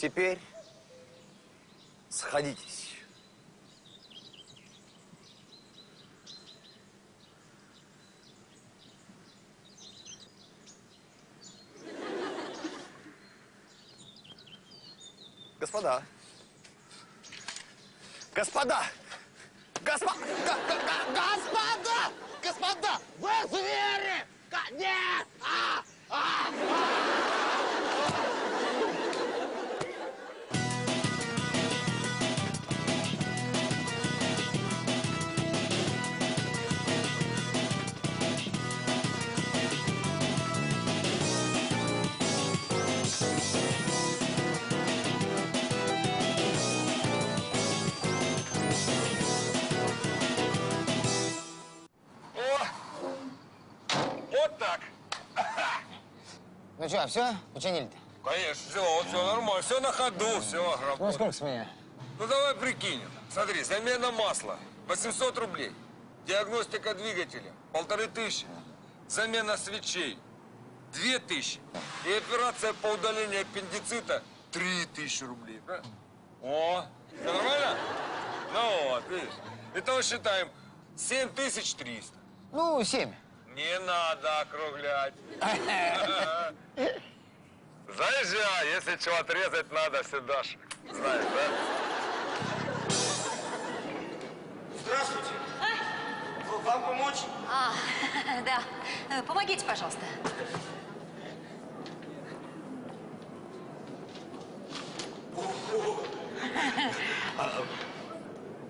Теперь сходитесь. Господа, господа, господа, господа, вы звери! Нет! Ну что, все? Починили-то? Конечно, все нормально, все на ходу, все работает. Ну сколько с меня? Ну давай прикинем. Смотри, замена масла 800 рублей, диагностика двигателя 1500, замена свечей 2000 и операция по удалению аппендицита 3000 рублей. Правильно? О, все нормально? Ну вот, видишь. Итого считаем 7300. Ну, 7. Не надо округлять. Заезжай, если чего отрезать надо, всегда же. Знаешь, да? Здравствуйте. А? Вам помочь? А, да. Помогите, пожалуйста.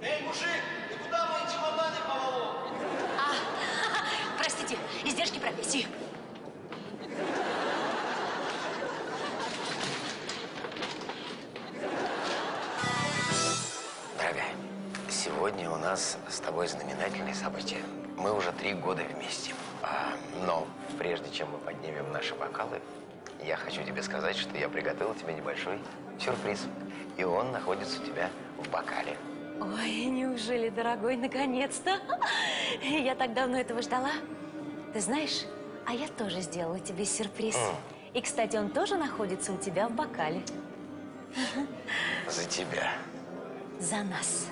Эй, мужик, ты куда мои чемоданы поволок? Простите, издержки профессии. Дорогая, сегодня у нас с тобой знаменательное событие. Мы уже 3 года вместе. Но прежде чем мы поднимем наши бокалы, я хочу тебе сказать, что я приготовил тебе небольшой сюрприз. И он находится у тебя в бокале. Ой, неужели, дорогой, наконец-то? Я так давно этого ждала. Ты знаешь, а я тоже сделала тебе сюрприз. И, кстати, он тоже находится у тебя в бокале. За тебя. За нас.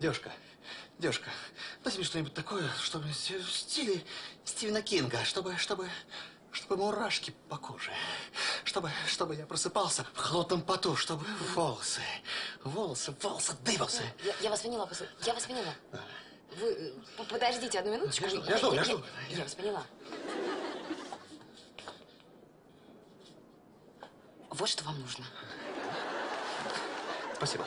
Девушка. Девушка, дай мне что-нибудь такое, чтобы в стиле Стивена Кинга, чтобы мурашки по коже, чтобы я просыпался в холодном поту, чтобы волосы дыбался. Я вас поняла, я вас поняла. Вы подождите одну минуточку. Я жду. Я вас поняла. Вот что вам нужно. Спасибо.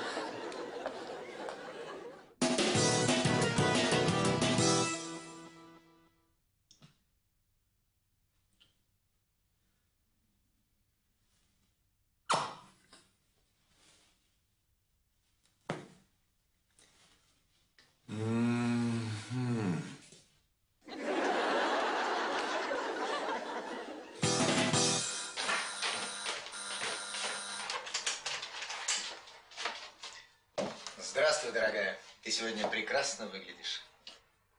Здравствуй, дорогая. Ты сегодня прекрасно выглядишь.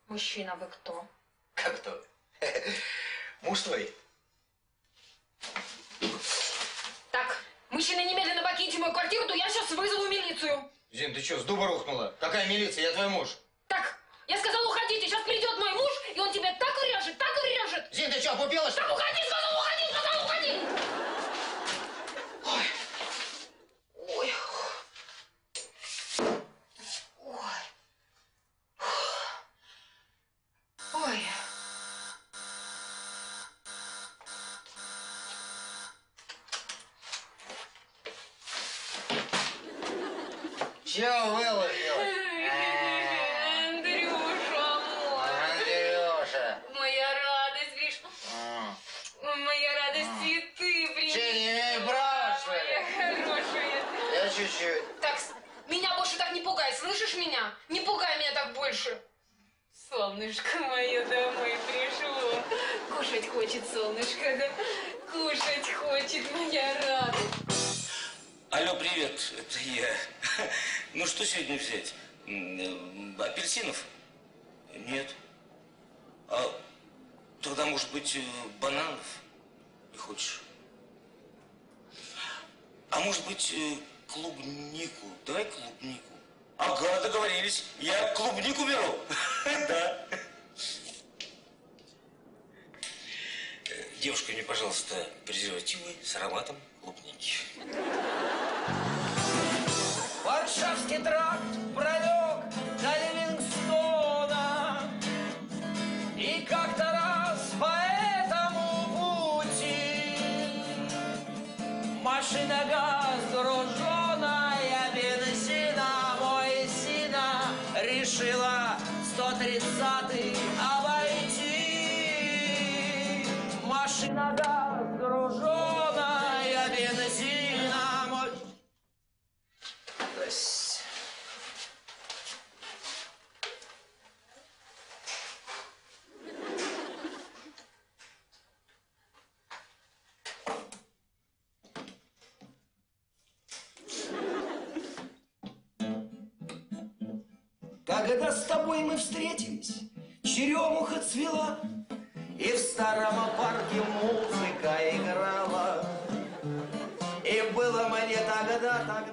Мужчина, вы кто? Как кто? Муж твой. Так, мужчина, немедленно покиньте мою квартиру, то я сейчас вызову милицию. Зин, ты что, с дуба рухнула? Какая милиция? Я твой муж. Так, я сказала, уходите. Сейчас придет мой муж, и он тебя так урежет, так урежет. Зин, ты что, опупелась? Так уходи, сказал, уходи, сказал, уходи. Ой. Чё выложил? Андрюша мой. Андрюша. Моя радость, видишь? Моя радость, и ты принял. Че, не имею права, что ли? Хорошая. Я чуть-чуть. Так, меня больше так не пугай, слышишь меня? Не пугай меня так больше. Солнышко мое домой пришло. Кушать хочет солнышко, да? Кушать хочет моя радость. Алло, привет, это я. Ну что сегодня взять? Апельсинов? Нет. А тогда, может быть, бананов? Не хочешь? А может быть, клубнику? Давай клубнику. Ага, договорились. Я клубнику беру. Да. Девушка, мне, пожалуйста, презервативы с ароматом клубники. Варшавский тракт пролег до Ливингстона, и как-то раз по этому пути машина газ груженная бензина мой сына решила 130-й обойти. Машина газ груженная бензина мой... Когда с тобой мы встретились, черемуха цвела, и в старом парке музыка играла. И было мне тогда.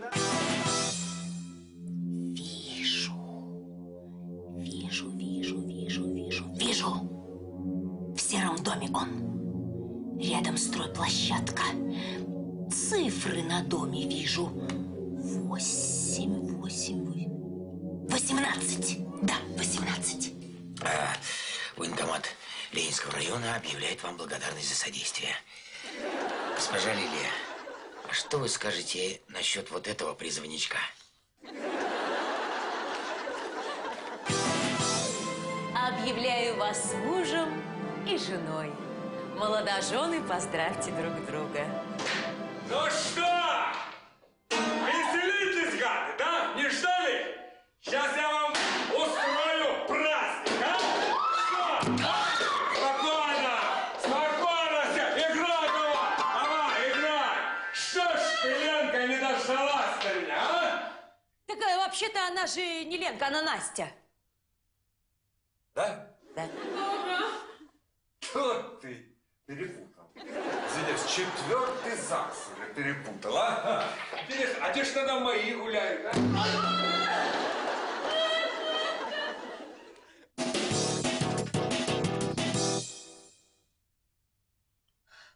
Вижу. В сером доме он. Рядом стройплощадка. Цифры на доме вижу. 8. 18. Да, 18. Военкомат Ленинского района объявляет вам благодарность за содействие. Госпожа Лилия, а что вы скажете насчет вот этого призывничка? Объявляю вас мужем и женой. Молодожены, поздравьте друг друга. Ну что? Веселитесь, гады, да? Не ждали? Сейчас я вам устрою праздник, а? Все! Спокойно! Спокойно все! Играй, давай! Давай, играй! Что ж ты, Ленка, не дождалась ты меня, а? Так вообще-то она же не Ленка, она Настя. Да? Да. Черт ты перепутал. Здесь четвертый ЗАГС уже перепутал, а? А где ж тогда мои гуляют, а?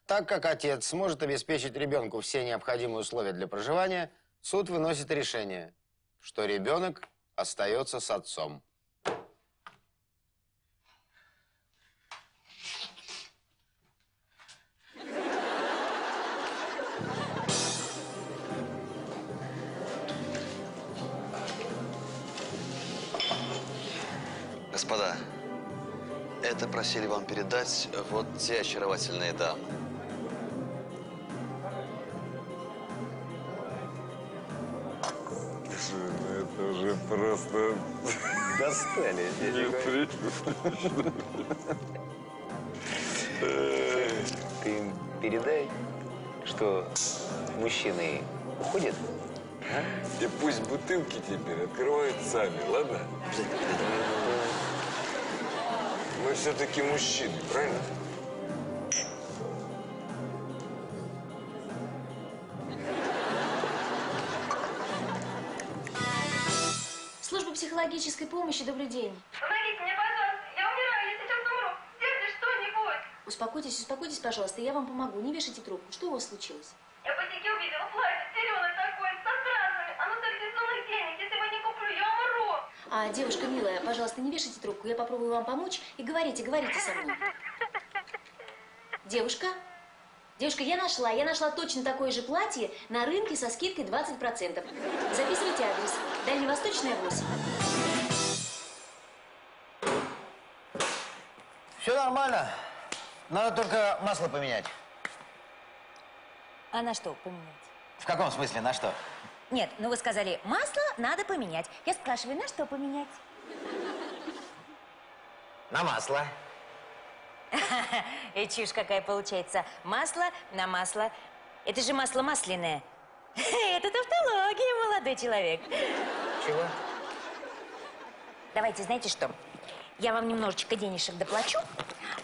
Так как отец сможет обеспечить ребенку все необходимые условия для проживания, суд выносит решение, что ребенок остается с отцом. Господа, это просили вам передать вот те очаровательные дамы. Это уже просто... Достали. Ты им передай, что мужчины уходят. А? И пусть бутылки теперь открывают сами, ладно? Мы все-таки мужчины, правильно? Психологической помощи, добрый день. Помогите мне, пожалуйста, я умираю, я сейчас умру. Сделайте что-нибудь. Успокойтесь, пожалуйста, я вам помогу. Не вешайте трубку. Что у вас случилось? Я по теке увидела платье, зеленое такое, со стразами. Оно так безумных денег. Если его не куплю, я умру. А, девушка милая, пожалуйста, не вешайте трубку. Я попробую вам помочь. И говорите со мной. Девушка? Девушка, я нашла точно такое же платье на рынке со скидкой 20%. Записывайте адрес. Дальневосточная, 8. Все нормально. Надо только масло поменять. А на что поменять? В каком смысле на что? Нет, ну вы сказали, масло надо поменять. Я спрашиваю, на что поменять? На масло. И чушь какая получается. Масло на масло. Это же масло масляное. Это тавтология, молодой человек. Чего? Давайте, знаете что? Я вам немножечко денежек доплачу,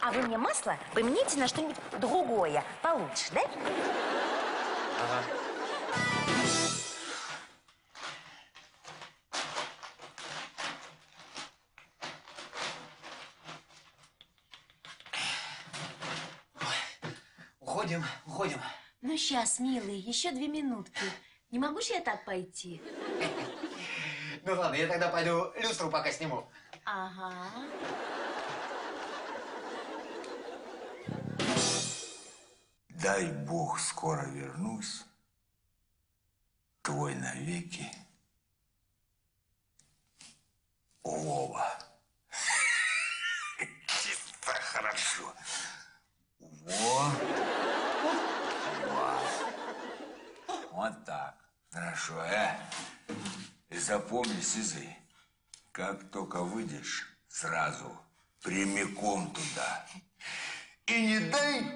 а вы мне масло поменяйте на что-нибудь другое, получше, да? Ага. Уходим, уходим. Ну, сейчас, милый, еще 2 минутки. Не могу же я так пойти? Ну, ладно, я тогда пойду люстру пока сниму. Ага. Дай Бог, скоро вернусь. Твой навеки. Вова. Чисто хорошо. Во. Вот так. Хорошо, И запомни, Сизый, как только выйдешь, сразу прямиком туда. И не дай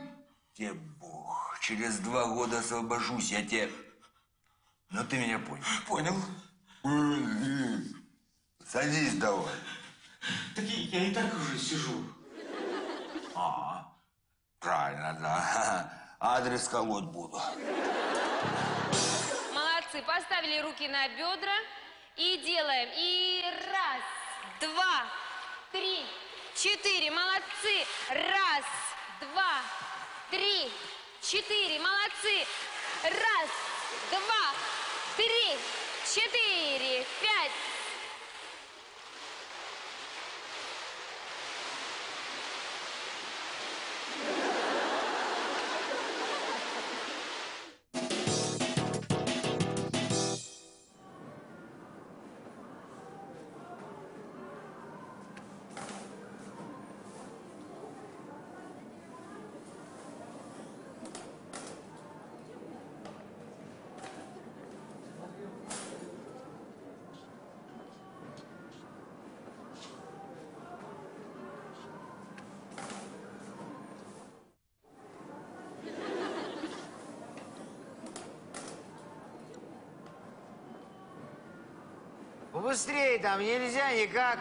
тебе Бог, через 2 года освобожусь, я тебе... Ну, ты меня понял. Понял. Садись давай. Так я и так уже сижу. А, правильно, да. Адрес колоть буду. Молодцы, поставили руки на бедра и делаем. И 1, 2, 3, 4. Молодцы. 1, 2, 3, 4. Молодцы. 1, 2, 3, 4, 5. Быстрее там нельзя никак.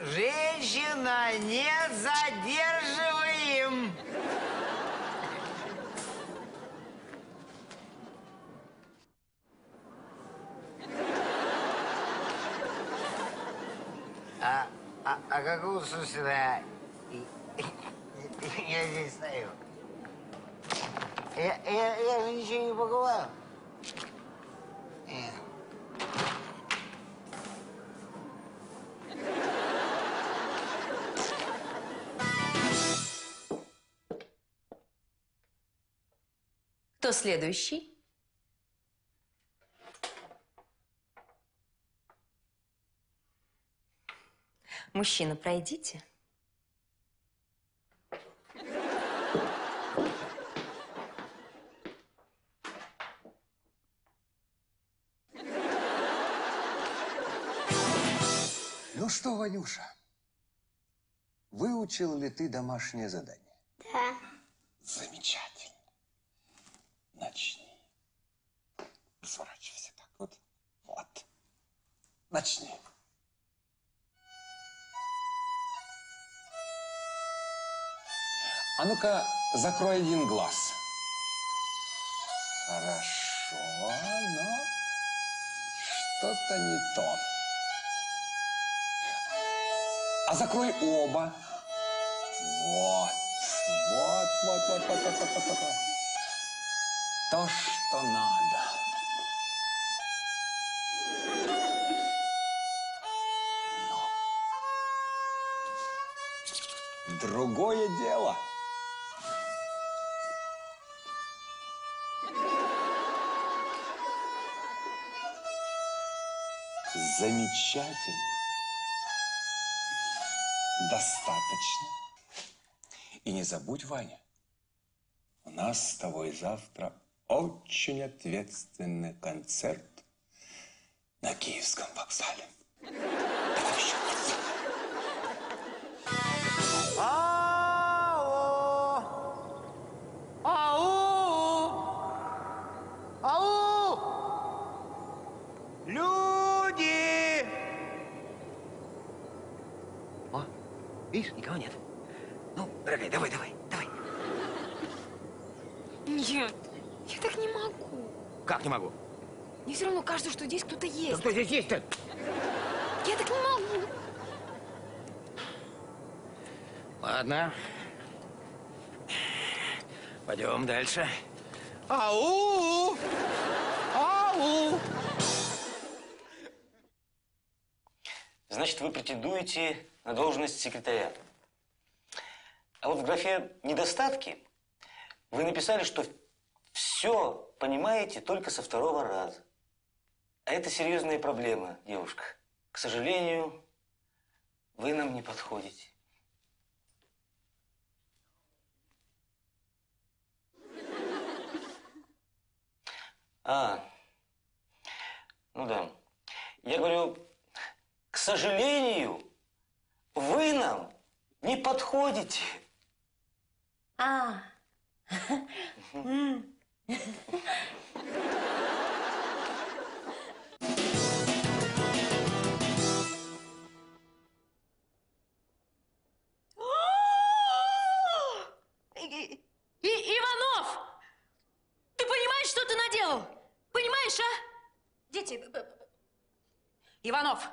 Женщина, не задерживаем. А какого собственно я здесь стою? Я же ничего не поговорил. Кто следующий? Мужчина, пройдите. Ну что, Ванюша, выучил ли ты домашнее задание? Да. Замечательно. Начни. Сворачивайся так вот. Вот. Начни. А ну-ка, закрой 1 глаз. Хорошо, но что-то не то. А закрой оба. Вот. То, что надо. Но. Другое дело. Замечательно. Достаточно. И не забудь, Ваня, у нас с тобой завтра очень ответственный концерт на Киевском вокзале. Давай еще раз. Алло! Видишь, никого нет. Ну, дорогая, давай, давай, давай. Нет, я так не могу. Как не могу? Мне все равно кажется, что здесь кто-то есть. Да кто здесь есть-то? Я так не могу. Ладно. Пойдем дальше. Ау! Ау! Значит, вы претендуете на должность секретаря. А вот в графе «недостатки» вы написали, что все понимаете только со второго раза. А это серьезная проблема, девушка. К сожалению, вы нам не подходите. А, ну да. Я говорю, к сожалению, вы нам не подходите. А. Иванов! Ты понимаешь, что ты наделал? Понимаешь, а? Дети... Иванов,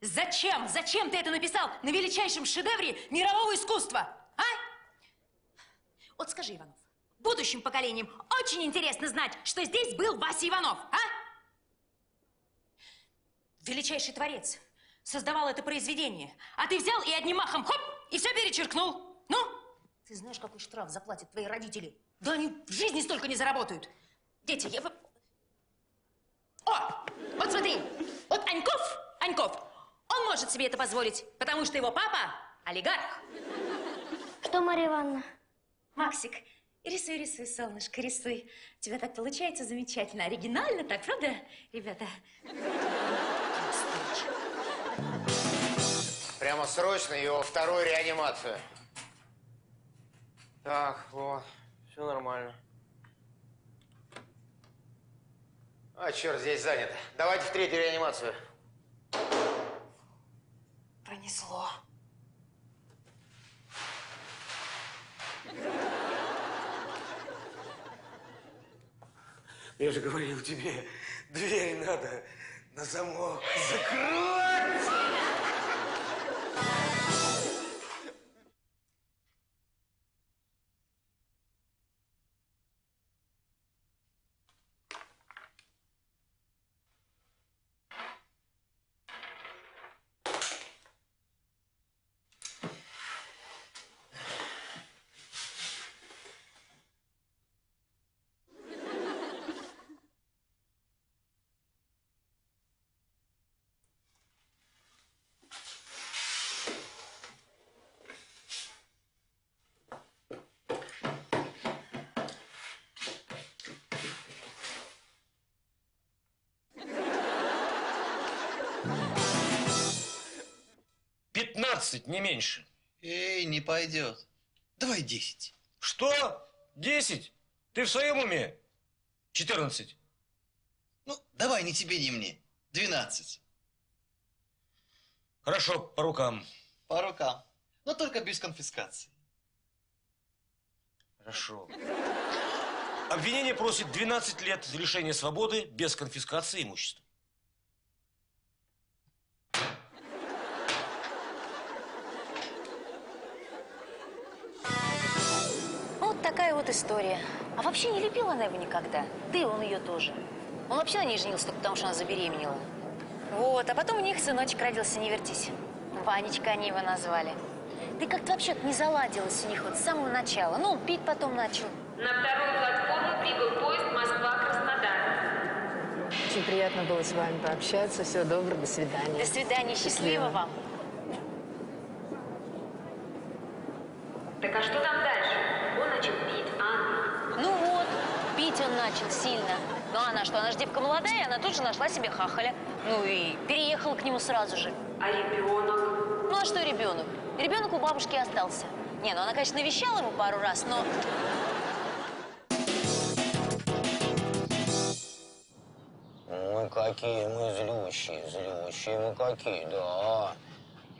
зачем? Зачем ты это написал на величайшем шедевре мирового искусства? А? Вот скажи, Иванов, будущим поколениям очень интересно знать, что здесь был Вася Иванов, а? Величайший творец создавал это произведение, а ты взял и одним махом, хоп, и все перечеркнул. Ну? Ты знаешь, какой штраф заплатят твои родители? Да они в жизни столько не заработают. Дети, я... О, вот смотри, вот Аньков, он может себе это позволить, потому что его папа олигарх. Что, Мария Ивановна? Максик, рисуй, солнышко, рисуй. У тебя так получается замечательно, оригинально так, правда, ребята? Прямо срочно его вторую реанимацию. Так, вот, все нормально. А, черт, здесь занято. Давайте в третью реанимацию. Пронесло. Я же говорил тебе, дверь надо на замок закрывать! Не меньше. Эй, не пойдет. Давай 10. Что? 10? Ты в своем уме? 14. Ну, давай ни тебе, ни мне. 12. Хорошо, по рукам. По рукам. Но только без конфискации. Хорошо. Обвинение просит 12 лет лишения свободы без конфискации имущества. Такая вот история. А вообще не любила она его никогда. Да и он ее тоже. Он вообще на ней женился только потому, что она забеременела. Вот, а потом у них сыночек родился, не вертись. Ванечка они его назвали. Да как-то вообще-то не заладилось у них вот с самого начала. Ну, он пить потом начал. На вторую платформу прибыл поезд Москва-Краснодар. Очень приятно было с вами пообщаться. Всего доброго, до свидания. До свидания, счастливо вам. Так а что там дальше? Он начал сильно. Ну, она что, она же девка молодая, она тут же нашла себе хахаля. Ну, и переехала к нему сразу же. А ребенок? Ну, а что ребенок? Ребенок у бабушки остался. Не, ну, она, конечно, навещала его пару раз, но... Ну, какие мы злющие, да.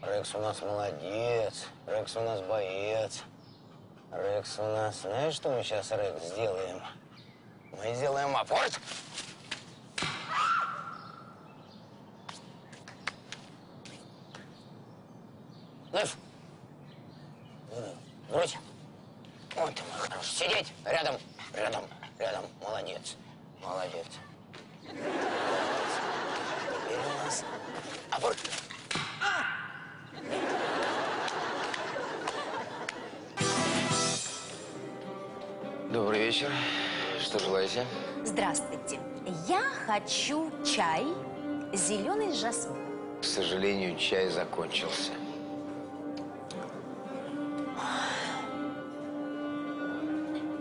Рекс у нас молодец, Рекс у нас боец. Рекс у нас… Знаешь, что мы сейчас, Рекс, сделаем? Мы сделаем апорт! Знаешь? Вроде. Вот ты мой хороший. Сидеть рядом, рядом, рядом. Молодец, молодец. Теперь у нас апорт. Добрый вечер. Что желаете? Здравствуйте. Я хочу чай, зеленый жасмин. К сожалению, чай закончился.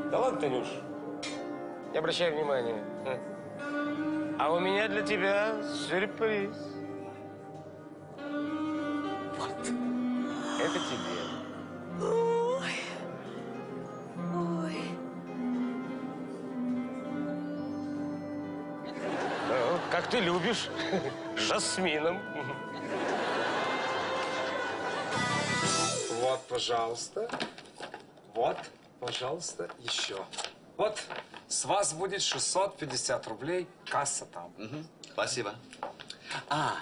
Да ладно, Танюш. Не обращай внимания. А у меня для тебя сюрприз. Вот. Это тебе. Как ты любишь, с жасмином. Вот, пожалуйста, еще. Вот, с вас будет 650 рублей, касса там. Угу. Спасибо. А,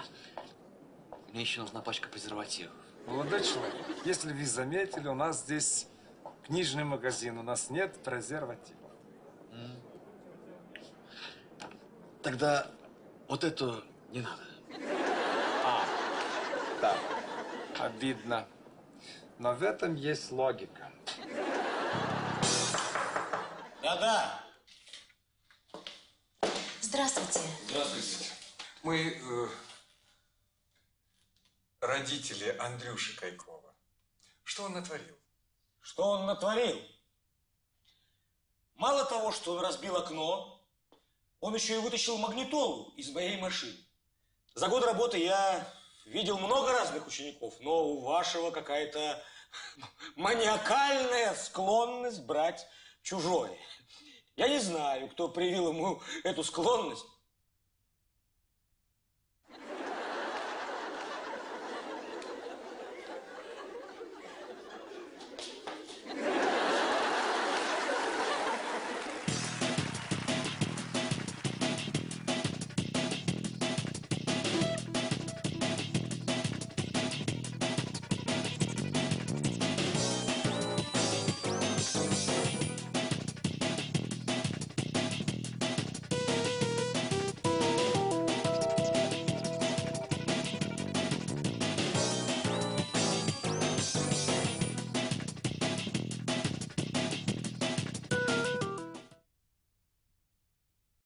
мне еще нужна пачка презервативов. Молодой человек, если вы заметили, у нас здесь книжный магазин, у нас нет презервативов. Тогда… Вот это не надо. А, да. Обидно. Но в этом есть логика. Да-да. Здравствуйте. Здравствуйте. Мы родители Андрюши Кайкова. Что он натворил? Что он натворил? Мало того, что он разбил окно, он еще и вытащил магнитолу из моей машины. За год работы я видел много разных учеников, но у вашего какая-то маниакальная склонность брать чужое. Я не знаю, кто привил ему эту склонность,